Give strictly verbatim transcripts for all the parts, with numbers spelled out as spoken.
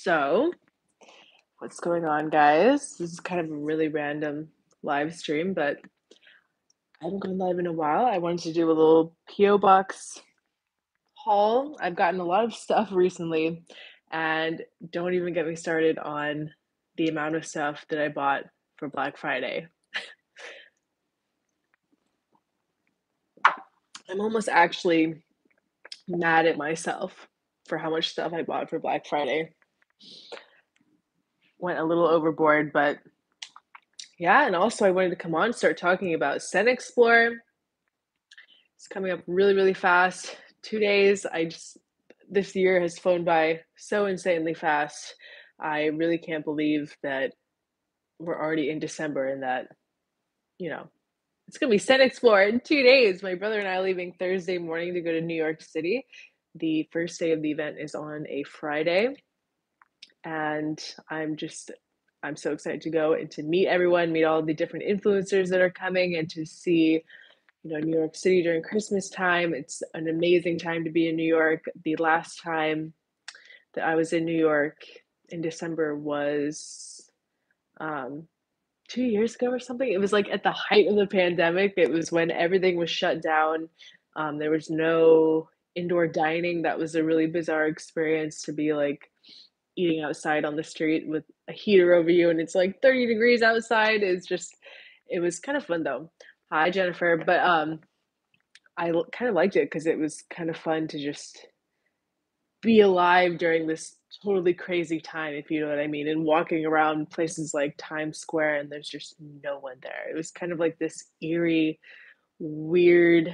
So, what's going on, guys? This is kind of a really random live stream, but I haven't gone live in a while. I wanted to do a little P O box haul. I've gotten a lot of stuff recently, and don't even get me started on the amount of stuff that I bought for Black Friday. I'm almost actually mad at myself for how much stuff I bought for Black Friday. Went a little overboard, but yeah. And also I wanted to come on and start talking about ScentXplore. It's coming up really, really fast. Two days. I just, this year has flown by so insanely fast. I really can't believe that we're already in December and that, you know, it's going to be ScentXplore in two days. My brother and I are leaving Thursday morning to go to New York City. The first day of the event is on a Friday. And I'm just, I'm so excited to go and to meet everyone, meet all the different influencers that are coming, and to see, you know, New York City during Christmas time. It's an amazing time to be in New York. The last time that I was in New York in December was, um, two years ago or something. It was like at the height of the pandemic. It was when everything was shut down. Um, there was no indoor dining. That was a really bizarre experience, to be like eating outside on the street with a heater over you and it's like thirty degrees outside. It's just, it was kind of fun though. Hi, Jennifer. But um, I l- kind of liked it because it was kind of fun to just be alive during this totally crazy time, if you know what I mean, and walking around places like Times Square and there's just no one there. It was kind of like this eerie, weird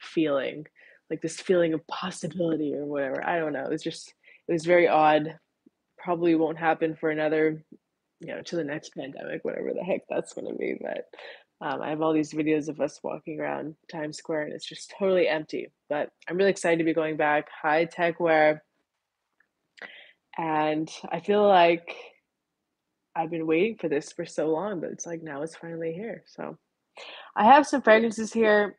feeling, like this feeling of possibility or whatever. I don't know. It was just, it was very odd. Probably won't happen for another, you know, to the next pandemic, whatever the heck that's going to be. But um, I have all these videos of us walking around Times Square and it's just totally empty. But I'm really excited to be going back. High tech wear. And I feel like I've been waiting for this for so long, but it's like now it's finally here. So I have some fragrances here.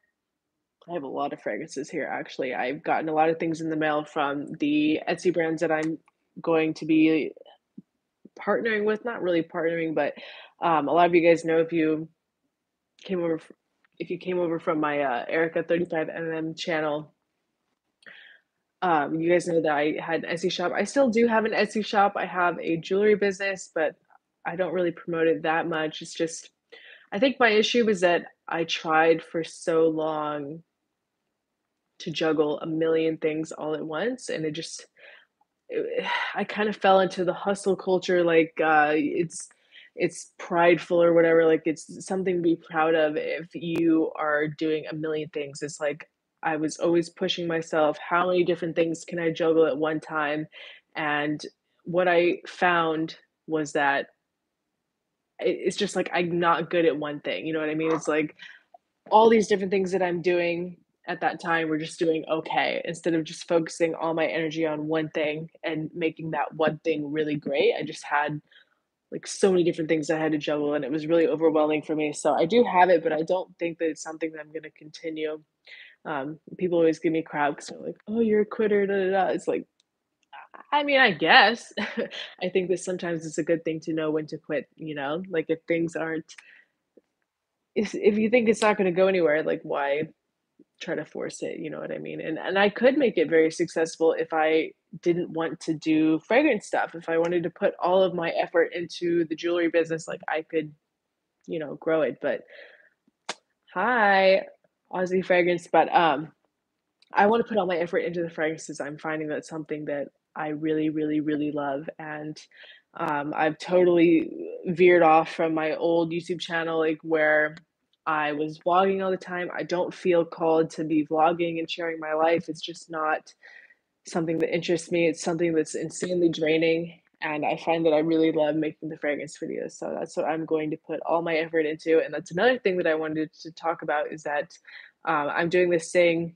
I have a lot of fragrances here, actually. I've gotten a lot of things in the mail from the Etsy brands that I'm going to be partnering with. Not really partnering, but um, a lot of you guys know, if you came over, if you came over from my uh, Erica thirty-five millimeter channel, Um, you guys know that I had an Etsy shop. I still do have an Etsy shop. I have a jewelry business, but I don't really promote it that much. It's just, I think my issue was that I tried for so long to juggle a million things all at once. And it just, it, I kind of fell into the hustle culture. Like uh, it's, it's prideful or whatever. Like it's something to be proud of if you are doing a million things. It's like, I was always pushing myself. How many different things can I juggle at one time? And what I found was that it's just like, I'm not good at one thing. You know what I mean? It's like all these different things that I'm doing at that time were just doing okay, instead of just focusing all my energy on one thing and making that one thing really great. I just had like so many different things I had to juggle and it was really overwhelming for me. So I do have it, but I don't think that it's something that I'm going to continue. Um, people always give me crap because they're like, oh, you're a quitter, da, da, da. It's like, I mean, I guess. I think that sometimes it's a good thing to know when to quit, you know? Like if things aren't, if, if you think it's not going to go anywhere, like why try to force it? You know what I mean? And and I could make it very successful if I didn't want to do fragrance stuff. If I wanted to put all of my effort into the jewelry business, like I could, you know, grow it. But hi, Aussie fragrance, but um, I want to put all my effort into the fragrances. I'm finding that's something that I really, really, really love. And um, I've totally veered off from my old YouTube channel, like where I was vlogging all the time. I don't feel called to be vlogging and sharing my life. It's just not something that interests me. It's something that's insanely draining. And I find that I really love making the fragrance videos. So that's what I'm going to put all my effort into. And that's another thing that I wanted to talk about, is that um, I'm doing this thing,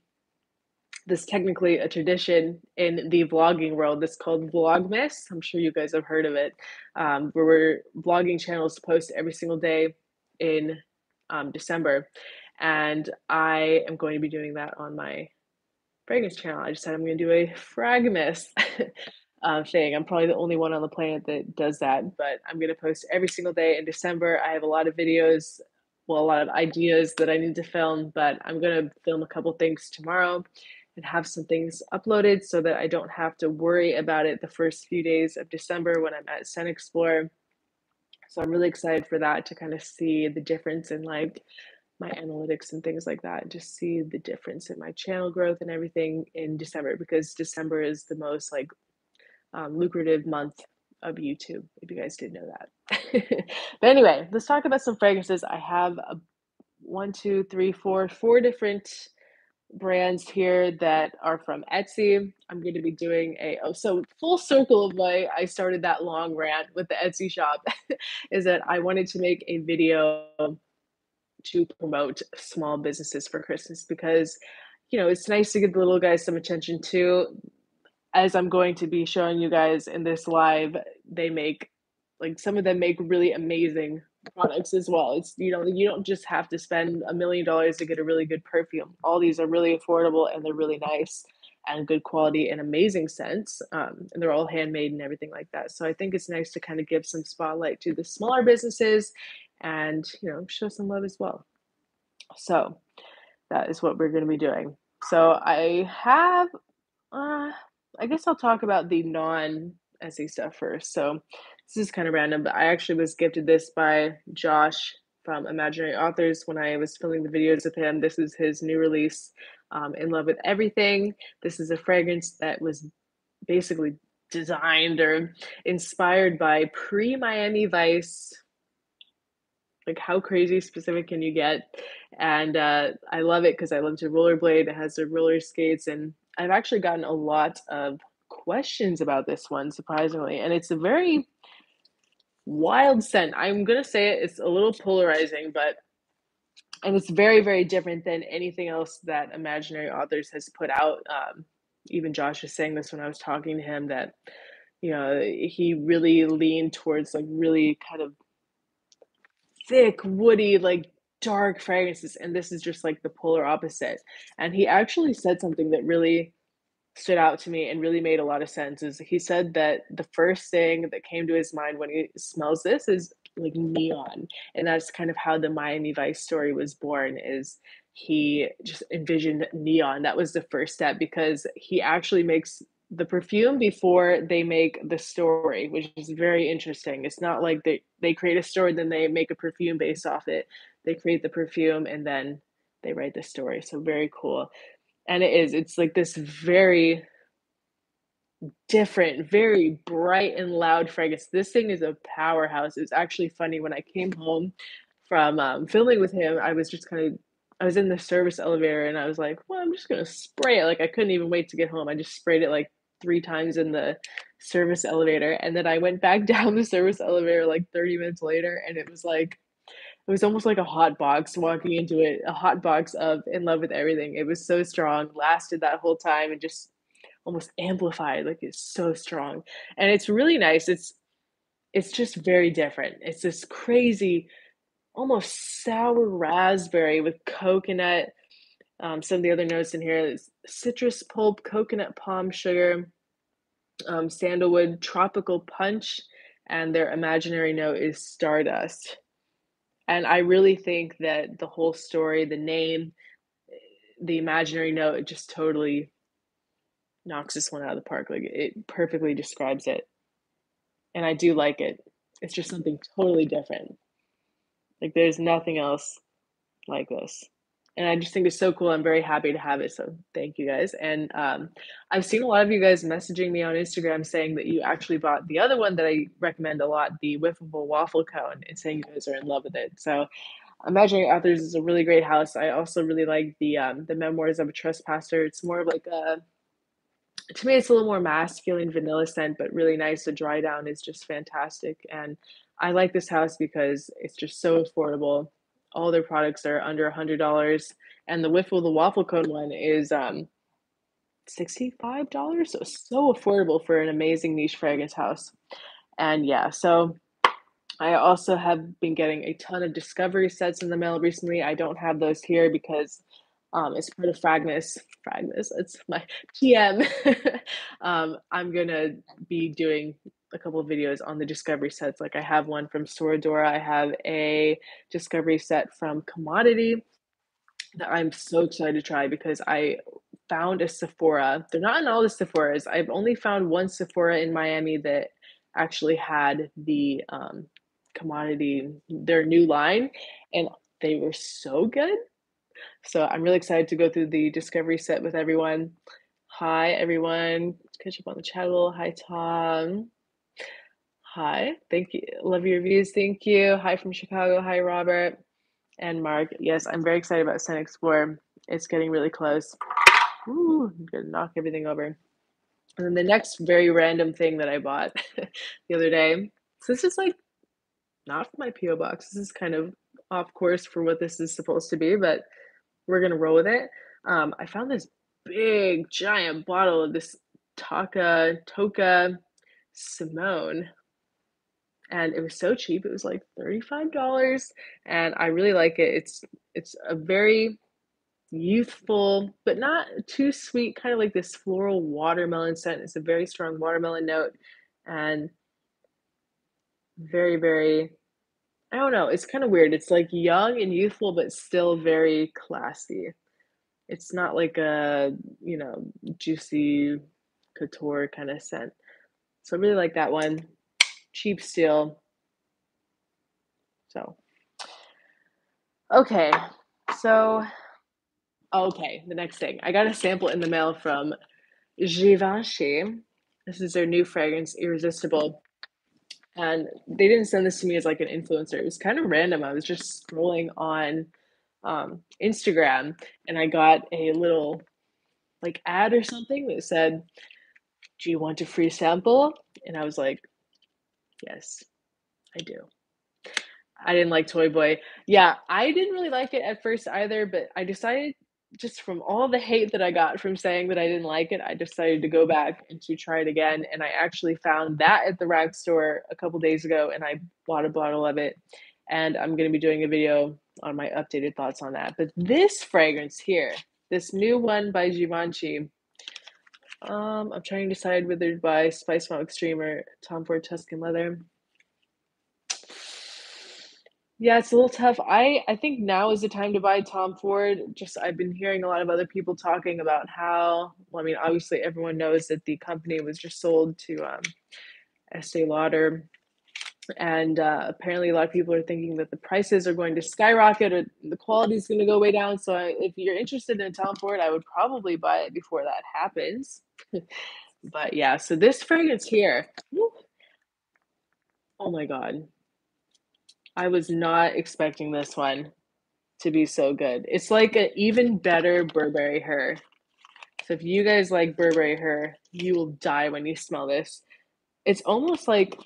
this technically a tradition in the vlogging world that's called Vlogmas. I'm sure you guys have heard of it. Um, where we're vlogging channels post every single day in um, December. And I am going to be doing that on my fragrance channel. I just said I'm going to do a Fragmas. um, thing. I'm probably the only one on the planet that does that, but I'm going to post every single day in December. I have a lot of videos, well, a lot of ideas that I need to film, but I'm going to film a couple things tomorrow and have some things uploaded so that I don't have to worry about it the first few days of December when I'm at ScentXplore. So I'm really excited for that, to kind of see the difference in like my analytics and things like that, just see the difference in my channel growth and everything in December, because December is the most like um, lucrative month of YouTube, if you guys didn't know that. But anyway, let's talk about some fragrances. I have a, one, two, three, four, four different brands here that are from Etsy. I'm going to be doing a, oh, so full circle of why I started that long rant with the Etsy shop is that I wanted to make a video to promote small businesses for Christmas, because, you know, it's nice to give the little guys some attention too. As I'm going to be showing you guys in this live, they make, like, some of them make really amazing products as well. It's, you know, you don't just have to spend a million dollars to get a really good perfume. All these are really affordable and they're really nice and good quality and amazing scents. Um, and they're all handmade and everything like that. So I think it's nice to kind of give some spotlight to the smaller businesses and, you know, show some love as well. So that is what we're going to be doing. So I have, uh, I guess I'll talk about the non-Etsy stuff first. So this is kind of random, but I actually was gifted this by Josh from Imaginary Authors when I was filming the videos with him. This is his new release, um, In Love With Everything. This is a fragrance that was basically designed or inspired by pre-Miami Vice. Like, how crazy specific can you get? And uh, I love it because I love to rollerblade. It has the roller skates, and I've actually gotten a lot of questions about this one, surprisingly. And it's a very wild scent. I'm going to say it, it's a little polarizing, but, and it's very, very different than anything else that Imaginary Authors has put out. Um, even Josh was saying this when I was talking to him, that, you know, he really leaned towards like really kind of thick, woody, like dark fragrances, and this is just like the polar opposite. And he actually said something that really stood out to me and really made a lot of sense. Is he said that the first thing that came to his mind when he smells this is like neon, and that's kind of how the Miami Vice story was born. Is he just envisioned neon? That was the first step, because he actually makes the perfume before they make the story, which is very interesting. It's not like they, they create a story, then they make a perfume based off it. They create the perfume and then they write the story. So very cool. And it is, it's like this very different, very bright and loud fragrance. This thing is a powerhouse. It's actually funny, when I came home from um, filming with him, I was just kind of, I was in the service elevator and I was like, well, I'm just going to spray it. Like, I couldn't even wait to get home. I just sprayed it like three times in the service elevator. And then I went back down the service elevator like thirty minutes later, and it was like, it was almost like a hot box walking into it, a hot box of In Love With Everything. It was so strong, lasted that whole time, and just almost amplified. Like, it's so strong. And it's really nice. It's, it's just very different. It's this crazy, almost sour raspberry with coconut, um, some of the other notes in here is citrus pulp, coconut palm sugar, um, sandalwood, tropical punch, and their imaginary note is stardust. And I really think that the whole story, the name, the imaginary note, it just totally knocks this one out of the park. Like, it perfectly describes it. And I do like it. It's just something totally different. Like, there's nothing else like this. And I just think it's so cool. I'm very happy to have it. So thank you guys. And um, I've seen a lot of you guys messaging me on Instagram saying that you actually bought the other one that I recommend a lot, the Whiffable Waffle Cone, and saying you guys are in love with it. So Imaginary Authors is a really great house. I also really like the um, the Memoirs of a Trespasser. It's more of like a, to me, it's a little more masculine vanilla scent, but really nice. The dry down is just fantastic. And I like this house because it's just so affordable. All their products are under one hundred dollars, and the Whiffle the Waffle Cone one is um, sixty-five dollars, so so affordable for an amazing niche fragrance house. And yeah, so I also have been getting a ton of discovery sets in the mail recently. I don't have those here because Um, it's part of Fragness. Fragness, it's my P M. um, I'm gonna be doing a couple of videos on the Discovery sets. Like I have one from Soradora. I have a Discovery set from Commodity that I'm so excited to try because I found a Sephora. They're not in all the Sephoras. I've only found one Sephora in Miami that actually had the um, Commodity, their new line, and they were so good. So I'm really excited to go through the Discovery set with everyone. Hi, everyone. Let's catch up on the chat a little. Hi, Tom. Hi. Thank you. Love your reviews. Thank you. Hi from Chicago. Hi, Robert and Mark. Yes, I'm very excited about ScentXplore. It's getting really close. Ooh, I'm going to knock everything over. And then the next very random thing that I bought the other day. So this is like not my P O box. This is kind of off course for what this is supposed to be, but we're going to roll with it. Um, I found this big, giant bottle of this Taka Toka Simone, and it was so cheap. It was like thirty-five dollars, and I really like it. It's it's a very youthful, but not too sweet, kind of like this floral watermelon scent. It's a very strong watermelon note, and very, very... I don't know. It's kind of weird. It's like young and youthful, but still very classy. It's not like a, you know, juicy couture kind of scent. So I really like that one. Cheap steal. So. Okay. So. Okay. The next thing. I got a sample in the mail from Givenchy. This is their new fragrance, Irresistible. And they didn't send this to me as like an influencer. It was kind of random. I was just scrolling on um, Instagram, and I got a little like ad or something that said, do you want a free sample? And I was like, yes, I do. I didn't like Toy Boy. Yeah, I didn't really like it at first either, but I decided just from all the hate that I got from saying that I didn't like it, I decided to go back and to try it again. And I actually found that at the rack store a couple days ago, and I bought a bottle of it. And I'm going to be doing a video on my updated thoughts on that. But this fragrance here, this new one by Givenchy, um, I'm trying to decide whether to buy Spicebomb Extreme or Tom Ford Tuscan Leather. Yeah, it's a little tough. I, I think now is the time to buy Tom Ford. Just I've been hearing a lot of other people talking about how, well, I mean, obviously everyone knows that the company was just sold to um, Estee Lauder. And uh, apparently a lot of people are thinking that the prices are going to skyrocket or the quality is going to go way down. So I, if you're interested in Tom Ford, I would probably buy it before that happens. But yeah, so this fragrance here. Oh my God. I was not expecting this one to be so good. It's like an even better Burberry Her. So if you guys like Burberry Her, you will die when you smell this. It's almost like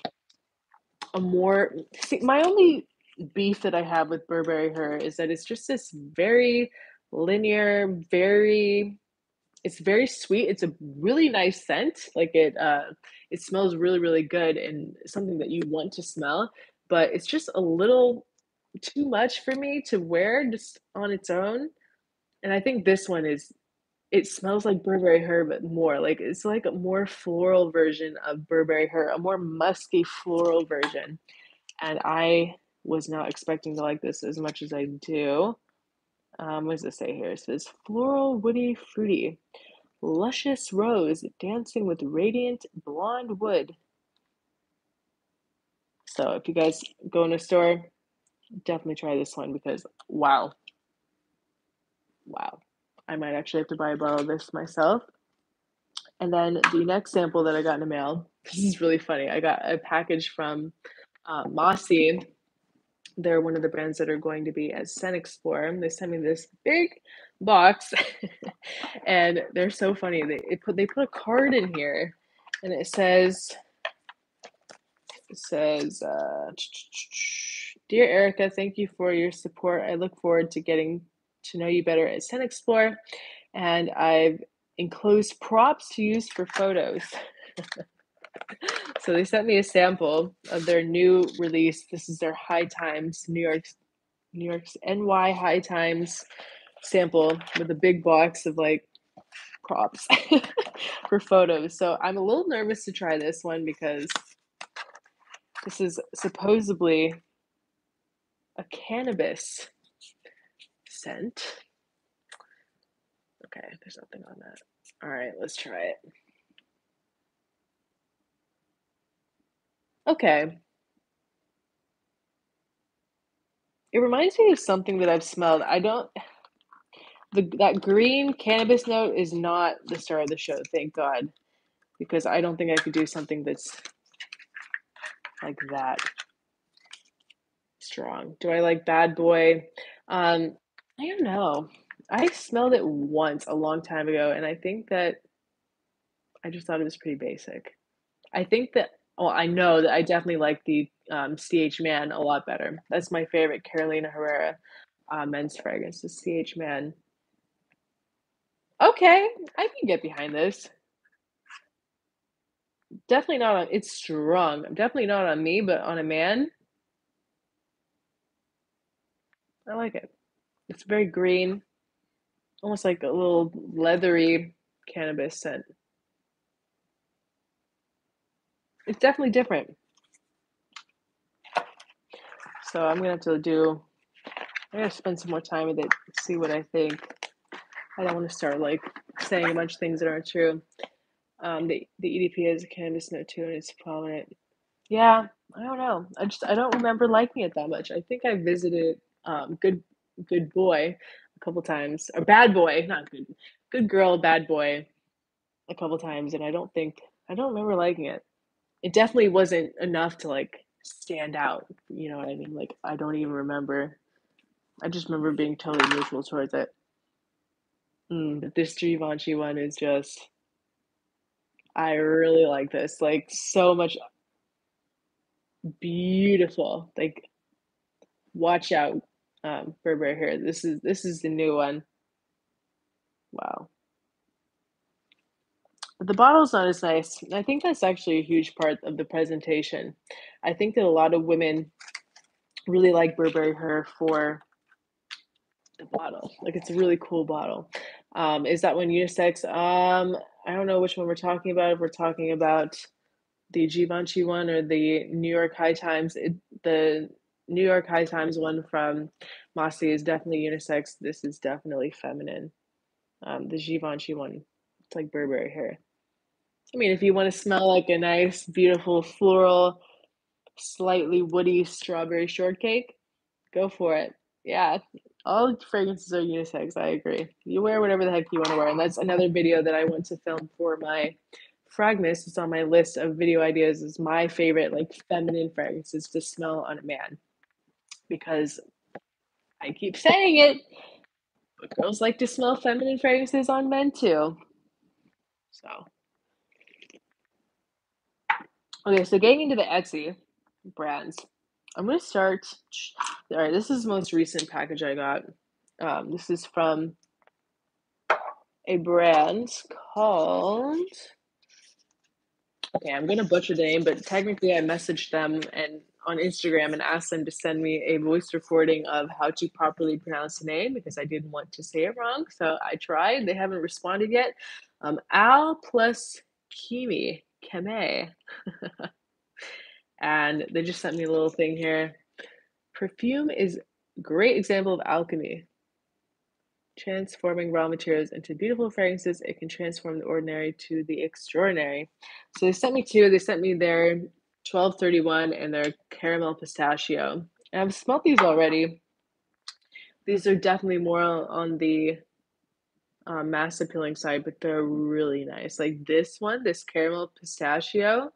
a more... See, my only beef that I have with Burberry Her is that it's just this very linear, very... It's very sweet. It's a really nice scent. Like it, uh, it smells really, really good and something that you want to smell. But it's just a little too much for me to wear just on its own. And I think this one is, it smells like Burberry Her, but more. Like it's like a more floral version of Burberry Her, a more musky floral version. And I was not expecting to like this as much as I do. Um, what does it say here? It says, floral, woody, fruity, luscious rose, dancing with radiant blonde wood. So if you guys go in a store, definitely try this one because, wow. Wow. I might actually have to buy a bottle of this myself. And then the next sample that I got in the mail, this is really funny. I got a package from uh, Mossy. They're one of the brands that are going to be at ScentXplore. They sent me this big box. And they're so funny. They, it put, they put a card in here, and it says... It says, uh, dear Erica, thank you for your support. I look forward to getting to know you better at ScentXplore, and I've enclosed props to use for photos. So they sent me a sample of their new release. This is their High Times, New York's, New York's N Y High Times sample with a big box of like props for photos. So I'm a little nervous to try this one because this is supposedly a cannabis scent. Okay, there's nothing on that. All right, let's try it. Okay. It reminds me of something that I've smelled. I don't, the, that green cannabis note is not the star of the show, thank God, because I don't think I could do something that's like that strong. Do I like Bad Boy? Um, I don't know. I smelled it once a long time ago, and I think that I just thought it was pretty basic. I think that, well, I know that I definitely like the um, C H Man a lot better. That's my favorite Carolina Herrera uh, men's fragrance, the C H Man. Okay, I can get behind this. Definitely not on, it's strong. Definitely not on me, but on a man. I like it. It's very green, almost like a little leathery cannabis scent. It's definitely different. So I'm gonna have to do, I'm gonna spend some more time with it, see what I think. I don't want to start like saying a bunch of things that aren't true. Um, the, the E D P is a cannabis note too, and it's prominent. Yeah, I don't know. I just, I don't remember liking it that much. I think I visited um, Good Good Boy a couple times, or Bad Boy, not Good, Good Girl, Bad Boy a couple times, and I don't think, I don't remember liking it. It definitely wasn't enough to like stand out, you know what I mean? Like, I don't even remember. I just remember being totally neutral towards it. Mm, but this Givenchy one is just, I really like this, like so much. Beautiful, like watch out, um, Burberry Her. This is this is the new one. Wow, but the bottle's not as nice. I think that's actually a huge part of the presentation. I think that a lot of women really like Burberry Her for the bottle. Like, it's a really cool bottle. Um, is that one unisex? Um. I don't know which one we're talking about. If we're talking about the Givenchy one or the New York High Times, it, the New York High Times one from Mossy is definitely unisex. This is definitely feminine. Um, the Givenchy one, it's like Burberry Hair. I mean, if you want to smell like a nice, beautiful, floral, slightly woody strawberry shortcake, go for it. Yeah. All fragrances are unisex, I agree. You wear whatever the heck you want to wear. And that's another video that I want to film for my Fragness. It's on my list of video ideas. It's my favorite, like, feminine fragrances to smell on a man. Because I keep saying it, but girls like to smell feminine fragrances on men, too. So. Okay, so getting into the Etsy brands. I'm going to start, all right, this is the most recent package I got. Um, this is from a brand called, okay, I'm going to butcher the name, but technically I messaged them and on Instagram and asked them to send me a voice recording of how to properly pronounce the name because I didn't want to say it wrong. So I tried, they haven't responded yet. Um, Al plus Kimi Keme. And they just sent me a little thing here. Perfume is a great example of alchemy. Transforming raw materials into beautiful fragrances, it can transform the ordinary to the extraordinary. So they sent me two. They sent me their twelve thirty-one and their caramel pistachio. And I've smelled these already. These are definitely more on the uh, mass appealing side, but they're really nice. Like this one, this caramel pistachio,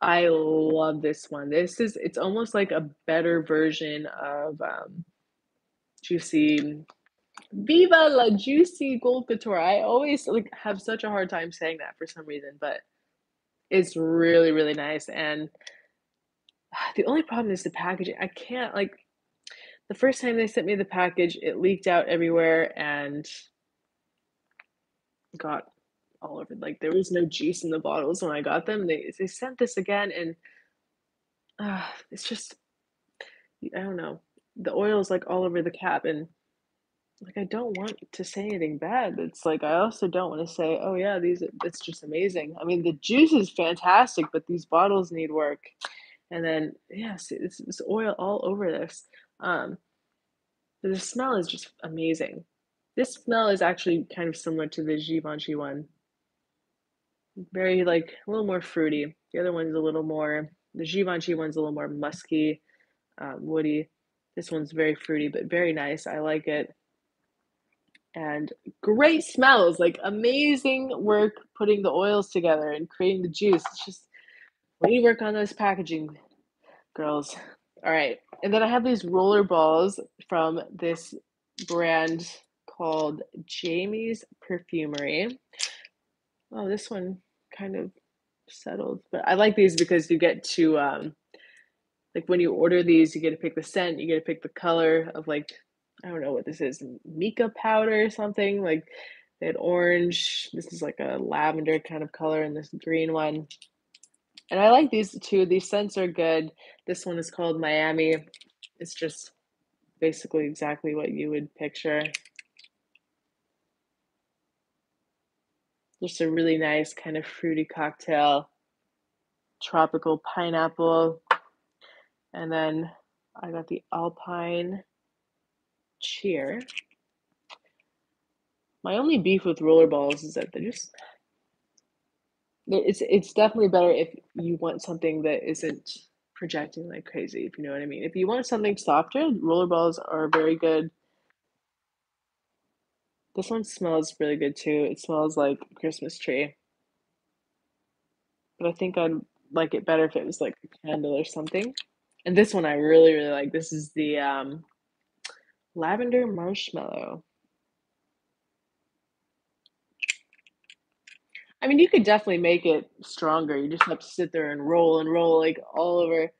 I love this one. This is, it's almost like a better version of um, Juicy, Viva la Juicy Gold Couture. I always like have such a hard time saying that for some reason, but it's really, really nice. And the only problem is the packaging. I can't, like, the first time they sent me the package, it leaked out everywhere and got all over, like there was no juice in the bottles when I got them. They they sent this again, and uh, it's just, I don't know. The oil's like all over the cap, and like, I don't want to say anything bad. It's like, I also don't want to say, oh yeah, these, it's just amazing. I mean, the juice is fantastic, but these bottles need work. And then, yes, yeah, it's, it's oil all over this. Um, the smell is just amazing. This smell is actually kind of similar to the Givenchy one. Very, like, a little more fruity. The other one's a little more, the Givenchy one's a little more musky, um, woody. This one's very fruity, but very nice. I like it. And great smells, like amazing work putting the oils together and creating the juice. It's just, we work on those packaging, girls. All right. And then I have these roller balls from this brand called Jamie's Perfumery. Oh, this one kind of settled, but I like these because you get to, um, like when you order these, you get to pick the scent, you get to pick the color of, like, I don't know what this is, mica powder or something. Like they had orange, this is like a lavender kind of color, and this green one. And I like these two. These scents are good. This one is called Miami. It's just basically exactly what you would picture. Just a really nice kind of fruity cocktail. Tropical pineapple. And then I got the Alpine Cheer. My only beef with rollerballs is that they're just... It's it's definitely better if you want something that isn't projecting like crazy, if you know what I mean. If you want something softer, rollerballs are very good. This one smells really good too. It smells like a Christmas tree. But I think I'd like it better if it was like a candle or something. And this one I really, really like. This is the um, Lavender Marshmallow. I mean, you could definitely make it stronger. You just have to sit there and roll and roll, like, all over.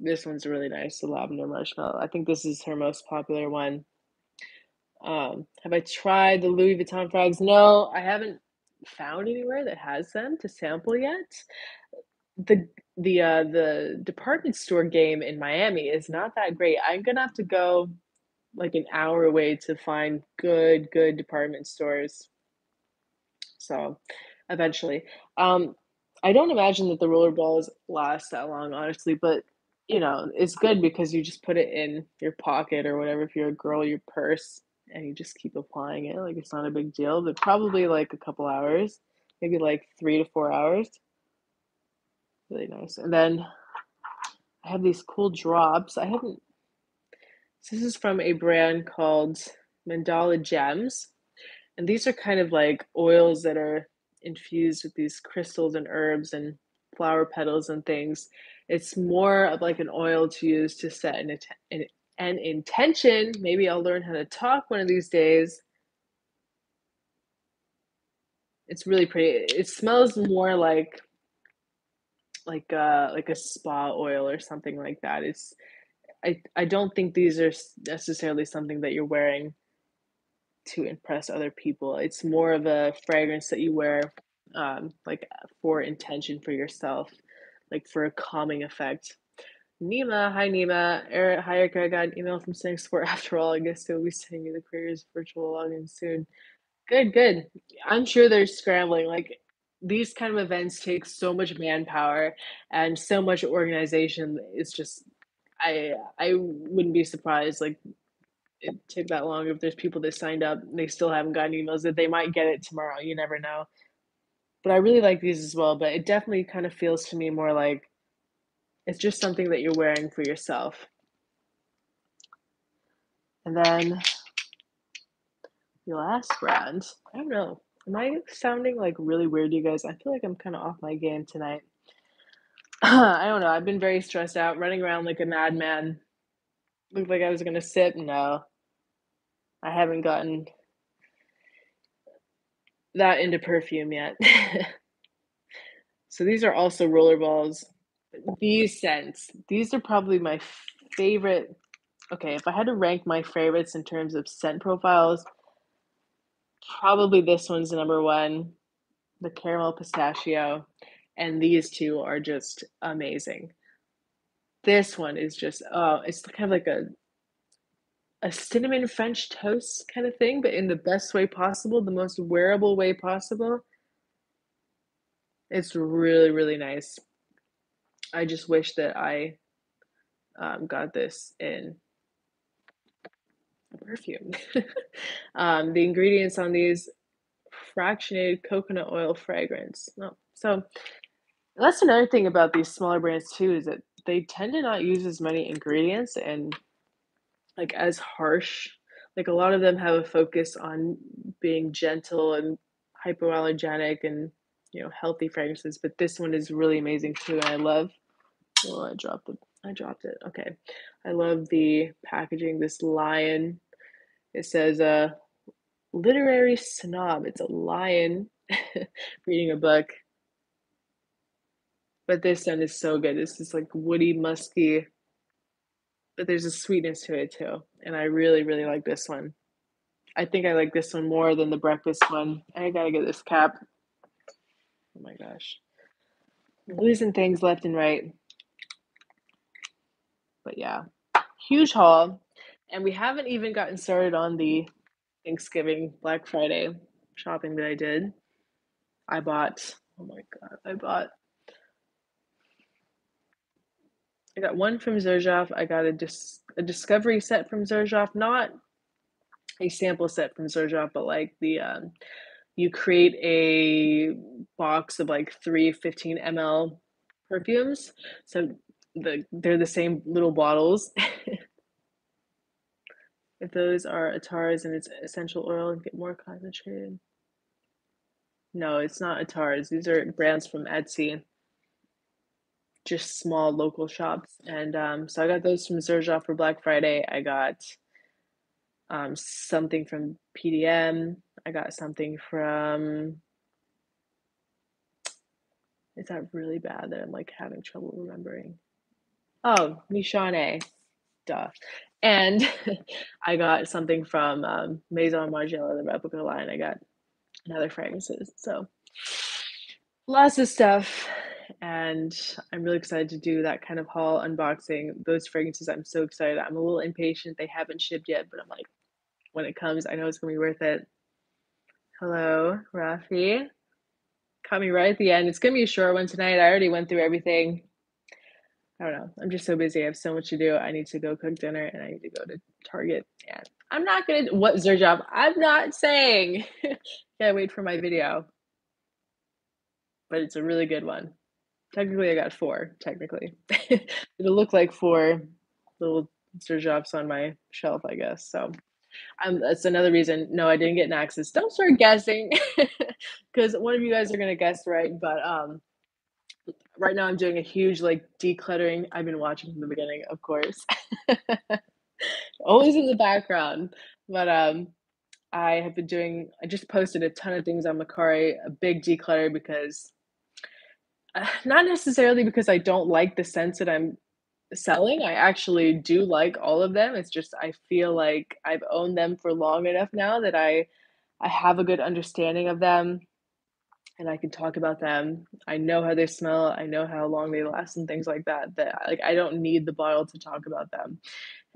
This one's really nice, the Lavender Marshmallow. I think this is her most popular one. Um, have I tried the Louis Vuitton frogs? No, I haven't found anywhere that has them to sample yet. The the uh, the department store game in Miami is not that great. I'm going to have to go, like, an hour away to find good, good department stores. So eventually, um, I don't imagine that the rollerballs last that long, honestly, but you know, it's good because you just put it in your pocket or whatever. If you're a girl, your purse, and you just keep applying it. Like, it's not a big deal, but probably like a couple hours, maybe like three to four hours. Really nice. And then I have these cool drops. I haven't, so this is from a brand called Mandala Gems. And these are kind of like oils that are infused with these crystals and herbs and flower petals and things. It's more of like an oil to use to set an, an, an intention. Maybe I'll learn how to talk one of these days. It's really pretty. It smells more like like a, like a spa oil or something like that. It's I, I don't think these are necessarily something that you're wearing to impress other people. It's more of a fragrance that you wear um, like for intention for yourself, like for a calming effect. Nima, hi Nima. Eric, hi Erica. I got an email from ScentXplore after all. I guess they'll be sending you the creators virtual login soon. Good, good. I'm sure they're scrambling. Like, these kind of events take so much manpower and so much organization. It's just, I I wouldn't be surprised. Like, it took that long. If there's people that signed up and they still haven't gotten emails, that they might get it tomorrow. You never know. But I really like these as well. But it definitely kind of feels to me more like it's just something that you're wearing for yourself. And then the last brand, I don't know. Am I sounding like really weird, you guys? I feel like I'm kind of off my game tonight. I don't know. I've been very stressed out, running around like a madman. Looked like I was gonna sit. No, I haven't gotten that into perfume yet. So these are also rollerballs. These scents, these are probably my favorite. Okay, if I had to rank my favorites in terms of scent profiles, probably this one's number one, the caramel pistachio, and these two are just amazing. This one is just, oh, it's kind of like a a cinnamon French toast kind of thing, but in the best way possible, the most wearable way possible. It's really, really nice. I just wish that I um, got this in a perfume. um, the ingredients on these, fractionated coconut oil fragrance. Oh, so that's another thing about these smaller brands too, is that they tend to not use as many ingredients and like as harsh. Like a lot of them have a focus on being gentle and hypoallergenic and, you know, healthy fragrances, but this one is really amazing too. And I love, oh, I dropped it. I dropped it. Okay. I love the packaging, this lion. It says, uh, literary snob. It's a lion reading a book. But this scent is so good. This is like woody, musky, but there's a sweetness to it too. And I really, really like this one. I think I like this one more than the breakfast one. I gotta get this cap. Oh my gosh. I'm losing things left and right. But yeah, huge haul. And we haven't even gotten started on the Thanksgiving, Black Friday shopping that I did. I bought, oh my God, I bought, I got one from Zerjoff. I got a, dis, a discovery set from Zerjoff, not a sample set from Zerjoff, but like the, um, you create a box of like three fifteen milliliter perfumes. So the, they're the same little bottles. If those are atars and it's essential oil, and get more concentrated. No, it's not atars. These are brands from Etsy. Just small local shops. And um, so I got those from Zerjoff for Black Friday. I got um, something from P D M. I got something from... Is that really bad that I'm like having trouble remembering? Oh, Nishane. Duh. And I got something from um, Maison Margiela, the replica line. I got another fragrances. So lots of stuff. And I'm really excited to do that kind of haul unboxing. Those fragrances, I'm so excited. I'm a little impatient. They haven't shipped yet, but I'm like, when it comes, I know it's going to be worth it. Hello, Rafi. Caught me right at the end. It's going to be a short one tonight. I already went through everything. I don't know. I'm just so busy. I have so much to do. I need to go cook dinner and I need to go to Target. And I'm not going to, what Zerjoff? I'm not saying. Can't wait for my video. But it's a really good one. Technically, I got four, technically. It'll look like four little Zerjoffs on my shelf, I guess. So um, that's another reason. No, I didn't get Naxxas. Don't start guessing because one of you guys are going to guess right. But, um, right now I'm doing a huge like decluttering. I've been watching from the beginning, of course. Always in the background. But um I have been doing I just posted a ton of things on Mercari, a big declutter because uh, not necessarily because I don't like the scents that I'm selling. I actually do like all of them. It's just I feel like I've owned them for long enough now that I I have a good understanding of them. And I can talk about them. I know how they smell. I know how long they last and things like that. That like I don't need the bottle to talk about them.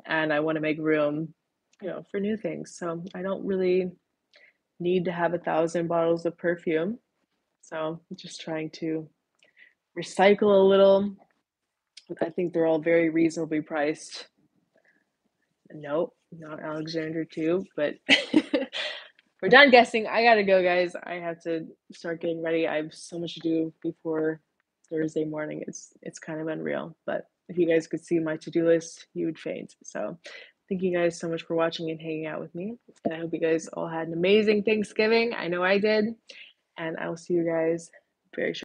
And I want to make room, you know, for new things. So I don't really need to have a thousand bottles of perfume. So just trying to recycle a little. I think they're all very reasonably priced. Nope, not Alexander too, but... We're done guessing. I gotta go, guys. I have to start getting ready. I have so much to do before Thursday morning. It's it's kind of unreal. But if you guys could see my to-do list, you would faint. So thank you guys so much for watching and hanging out with me. And I hope you guys all had an amazing Thanksgiving. I know I did. And I will see you guys very shortly.